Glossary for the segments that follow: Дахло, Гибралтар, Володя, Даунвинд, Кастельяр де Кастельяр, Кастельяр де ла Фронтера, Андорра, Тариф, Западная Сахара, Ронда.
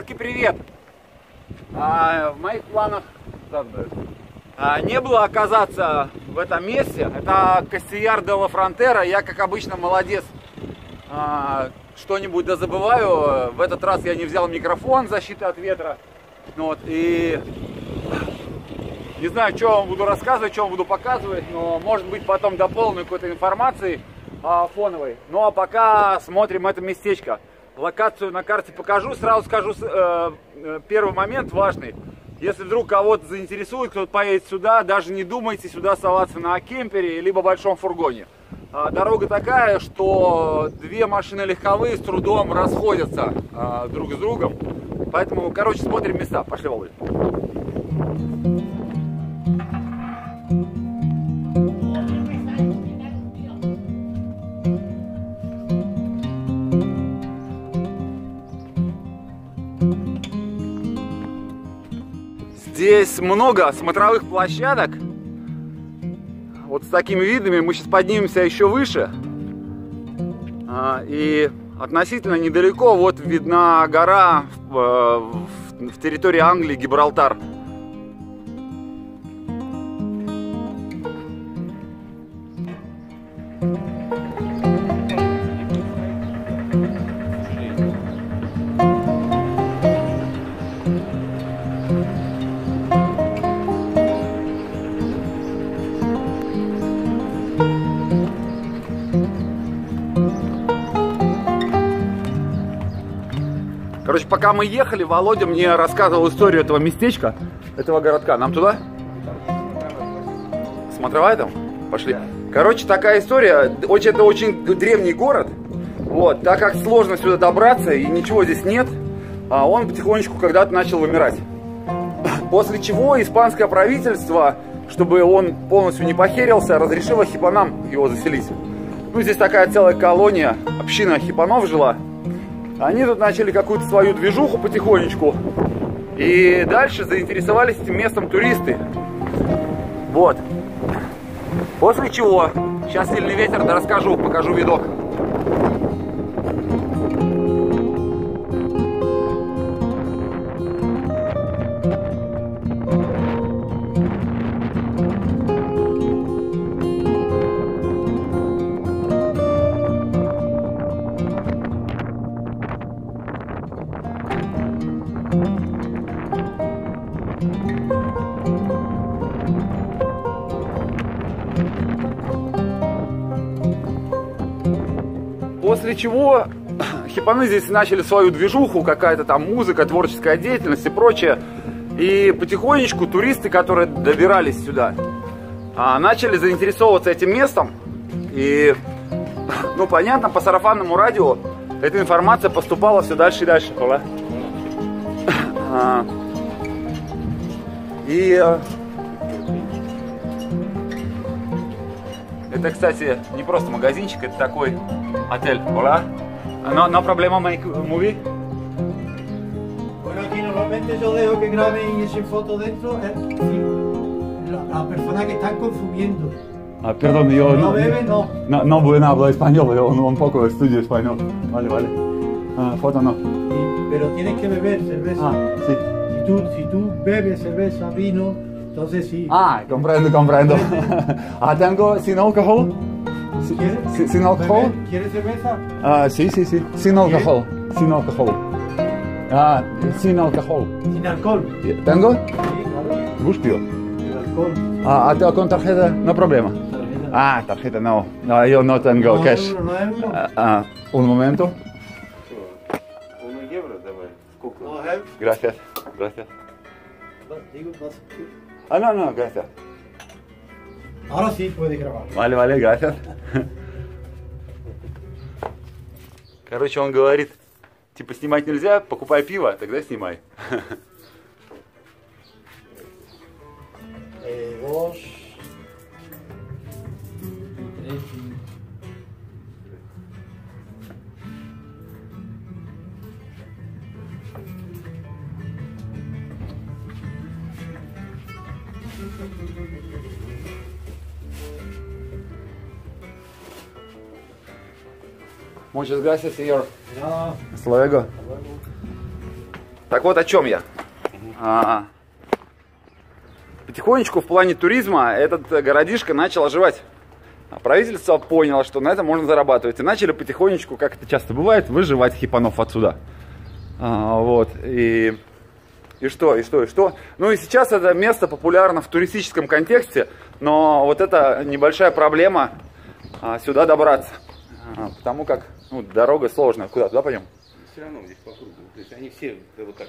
Ребятки, привет! В моих планах не было оказаться в этом месте. Это Кастельяр де ла Фронтера. Я, как обычно, молодец, что-нибудь дозабываю. В этот раз я не взял микрофон, защиты от ветра. Вот, и не знаю, что вам буду рассказывать, что вам буду показывать, но, может быть, потом дополню какой-то информации фоновой. Ну, а пока смотрим это местечко. Локацию на карте покажу. Сразу скажу первый момент важный. Если вдруг кого-то заинтересует, кто-то поедет сюда, даже не думайте сюда соваться на кемпере, либо большом фургоне. Дорога такая, что две машины легковые с трудом расходятся друг с другом. Поэтому, короче, смотрим места. Пошли, Володя. Здесь много смотровых площадок, вот с такими видами. Мы сейчас поднимемся еще выше, и относительно недалеко вот видна гора в территории Англии, Гибралтар. Короче, пока мы ехали, Володя мне рассказывал историю этого местечка, этого городка. Нам туда? Смотровая там? Пошли. Короче, такая история. Это очень древний город. Вот. Так как сложно сюда добраться и ничего здесь нет, он потихонечку когда-то начал вымирать. После чего испанское правительство, чтобы он полностью не похерился, разрешило хипанам его заселить. Ну, здесь такая целая колония, община хипанов жила. Они тут начали какую-то свою движуху потихонечку. И дальше заинтересовались этим местом туристы. Вот. После чего, сейчас сильный ветер, да расскажу, покажу видок. После чего хипаны здесь начали свою движуху, какая-то там музыка, творческая деятельность и прочее. И потихонечку туристы, которые добирались сюда, начали заинтересовываться этим местом. И, ну понятно, по сарафанному радио эта информация поступала все дальше и дальше. И это, кстати, не просто магазинчик, это такой отель. Hola. No problema make movie. Bueno, aquí normalmente yo dejo que graben y echen fotos dentro a personas que están consumiendo. Ah, perdón, yo no bebe, no. No bueno hablo español, yo un poco estudio español. Vale, vale. Foto no. Pero tienes que beber cerveza. Ah, sí. Si tú bebes cerveza, vino, entonces sí. Ah, comprendo. Ah, tengo sin alcohol. Sin alcohol. ¿Quieres cerveza? Ah, sí. Sin alcohol. Ah, sin alcohol. ¿Tengo? Sí, claro. Gusto. Sin alcohol. Ah, con tarjeta, no problema. Tarjeta. Ah, tarjeta no. No, yo no tengo cash. No. Un momento. €1 давай. Сколько? Gracias. Ah, no, gracias. Ahora sí puede grabar. Vale, gracias. Короче, он говорит, типа снимать нельзя, покупай пиво, тогда снимай. Muchas gracias, señor. Hasta luego. Так вот о чем я. Потихонечку в плане туризма этот городишко начал оживать. Правительство поняло, что на этом можно зарабатывать. И начали потихонечку, как это часто бывает, выживать хипанов отсюда. Вот. И что? Ну и сейчас это место популярно в туристическом контексте, но вот это небольшая проблема сюда добраться. Потому как дорога сложная. Куда? Туда пойдем? Все равно здесь по кругу. То есть они все вот так,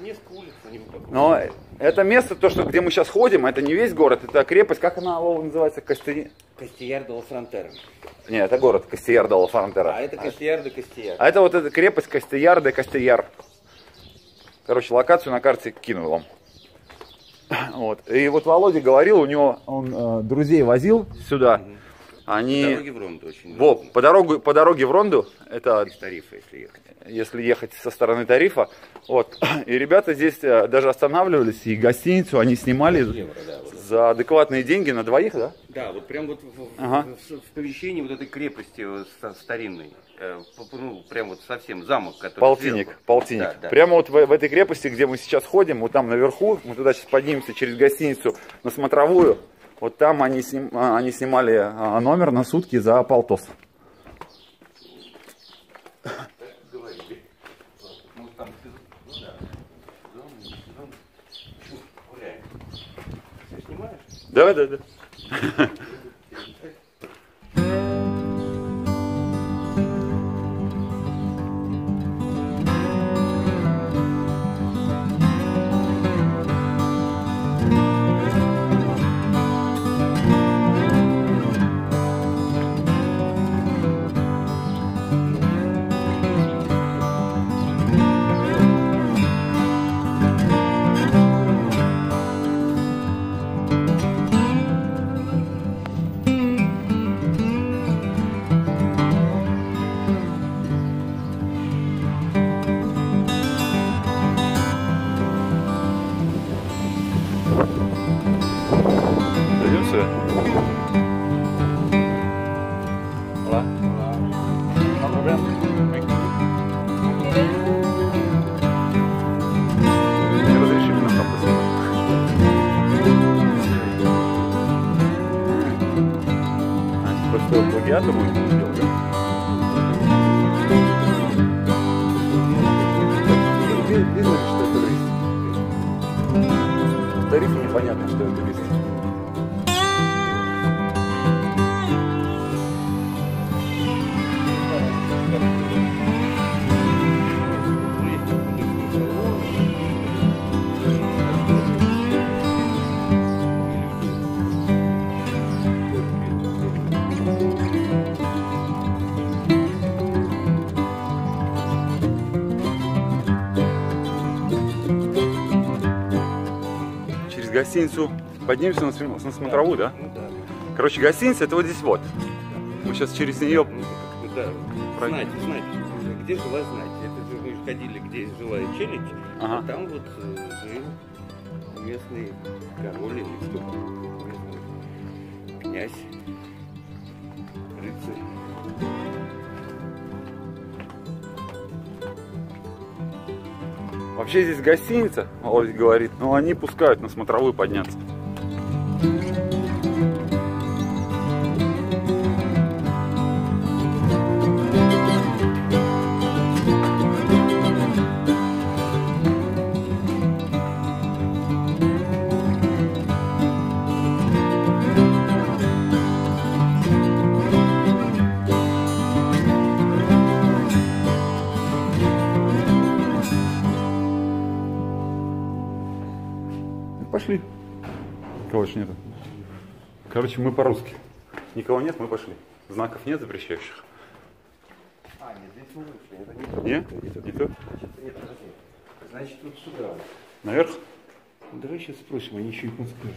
несколько улиц, они вот так. Но это место, то, что, где мы сейчас ходим, это не весь город, это крепость, как она называется? Кастельяр де ла Фронтера. Не, это город Кастельяр де ла Фронтера. А это Кастельяр де Кастельяр. А это вот эта крепость Кастельяр де Кастельяр. Короче, локацию на карте кинул вам. Вот. И вот Володя говорил, у него он друзей возил сюда. Они... По дороге в Ронду очень. Во, по дороге в Ронду. Это... Из Тарифа, если ехать. Если ехать со стороны Тарифа. Вот. И ребята здесь даже останавливались, и гостиницу они снимали за адекватные деньги на двоих, да? Да, вот прям вот в помещении вот этой крепости старинной. Ну, прям вот совсем замок, который... Полтинник. Да, да. Прямо вот в этой крепости, где мы сейчас ходим, вот там наверху, мы туда сейчас поднимемся через гостиницу на смотровую. Вот там они снимали номер на сутки за полтос. Да. Гостиницу поднимемся на смотровую, да? Да? Короче, гостиница это вот здесь вот. Мы сейчас через нее. Да. Знаете, где жила знать? Это же мы ходили, где жила челядь, а там вот жил местный король или кто-то, князь, рыцарь. Вообще здесь гостиница, Володя говорит, но они пускают на смотровую подняться. Нету. Короче, мы по-русски. Никого нет, мы пошли. Знаков нет запрещающих. А, нет, здесь мы вышли. Это не то. Нет, подожди. Значит, вот сюда. Наверх? Давай сейчас спросим, они еще и подскажут.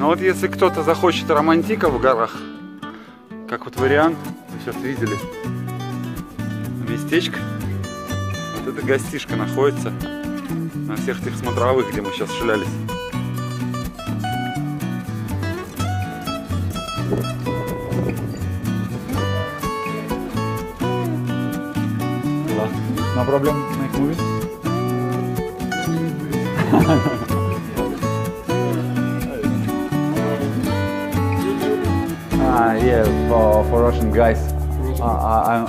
Но вот если кто-то захочет романтика в горах, как вот вариант, вы сейчас видели, местечко, вот эта гостишка находится на всех тех смотровых, где мы сейчас шлялись. No problem, make movies. Yeah, for Russian guys, I'm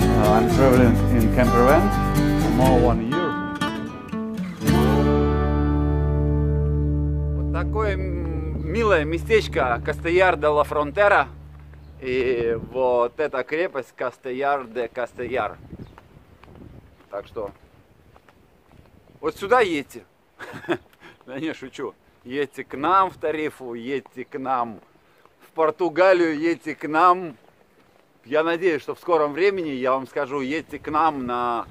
traveling in camper van for more 1 year. Вот такое милое местечко Кастельяр де ла Фронтера, и вот эта крепость Кастельяр де Кастельяр. Так что вот сюда едьте. Да не, шучу. Едьте к нам в Тарифу, едьте к нам в Португалию, едьте к нам. Я надеюсь, что в скором времени я вам скажу, едьте к нам на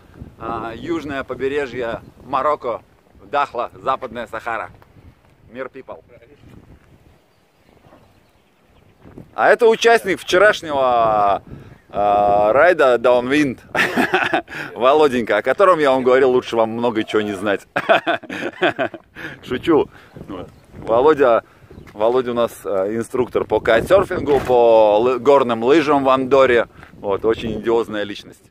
южное побережье Марокко, Дахло, Западная Сахара. Мир, people. А это участник вчерашнего райда Даунвинд, Володенька, о котором я вам говорил, лучше вам много чего не знать. Шучу. Володя у нас инструктор по кайтсерфингу, по горным лыжам в Андорре. Вот, очень идиозная личность.